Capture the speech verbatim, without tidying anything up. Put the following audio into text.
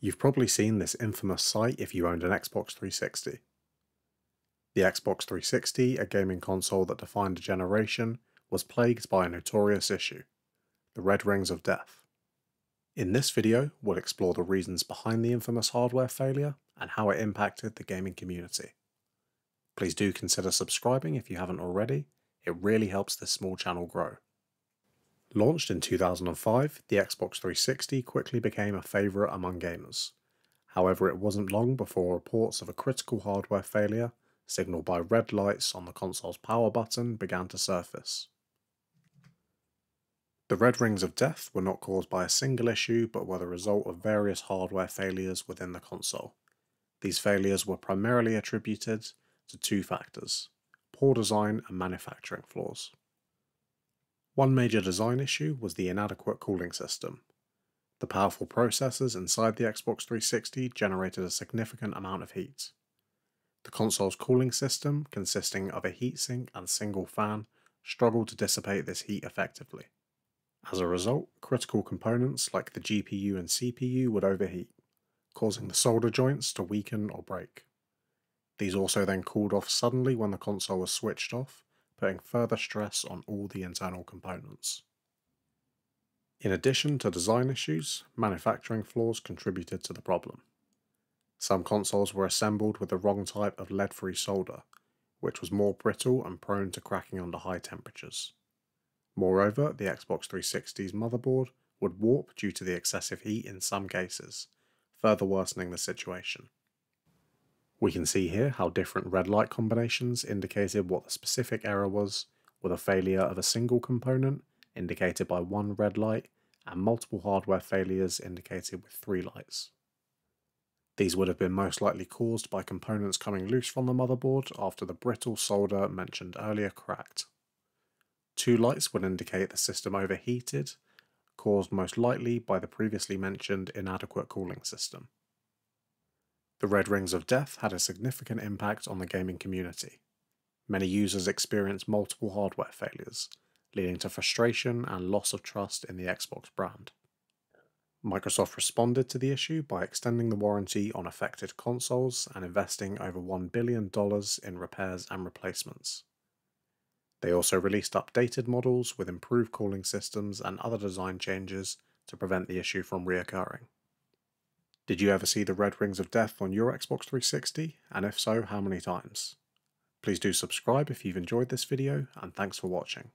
You've probably seen this infamous sight if you owned an Xbox three sixty. The Xbox three sixty, a gaming console that defined a generation, was plagued by a notorious issue, the Red Rings of Death. In this video, we'll explore the reasons behind the infamous hardware failure and how it impacted the gaming community. Please do consider subscribing if you haven't already, it really helps this small channel grow. Launched in two thousand five, the Xbox three sixty quickly became a favourite among gamers. However, it wasn't long before reports of a critical hardware failure, signalled by red lights on the console's power button, began to surface. The Red Rings of Death were not caused by a single issue, but were the result of various hardware failures within the console. These failures were primarily attributed to two factors: poor design and manufacturing flaws. One major design issue was the inadequate cooling system. The powerful processors inside the Xbox three sixty generated a significant amount of heat. The console's cooling system, consisting of a heatsink and single fan, struggled to dissipate this heat effectively. As a result, critical components like the G P U and C P U would overheat, causing the solder joints to weaken or break. These also then cooled off suddenly when the console was switched off, putting further stress on all the internal components. In addition to design issues, manufacturing flaws contributed to the problem. Some consoles were assembled with the wrong type of lead-free solder, which was more brittle and prone to cracking under high temperatures. Moreover, the Xbox three sixty's motherboard would warp due to the excessive heat in some cases, further worsening the situation. We can see here how different red light combinations indicated what the specific error was, with a failure of a single component indicated by one red light and multiple hardware failures indicated with three lights. These would have been most likely caused by components coming loose from the motherboard after the brittle solder mentioned earlier cracked. Two lights would indicate the system overheated, caused most likely by the previously mentioned inadequate cooling system. The Red Rings of Death had a significant impact on the gaming community. Many users experienced multiple hardware failures, leading to frustration and loss of trust in the Xbox brand. Microsoft responded to the issue by extending the warranty on affected consoles and investing over one billion dollars in repairs and replacements. They also released updated models with improved cooling systems and other design changes to prevent the issue from reoccurring. Did you ever see the Red Rings of Death on your Xbox three sixty, and if so, how many times? Please do subscribe if you've enjoyed this video, and thanks for watching.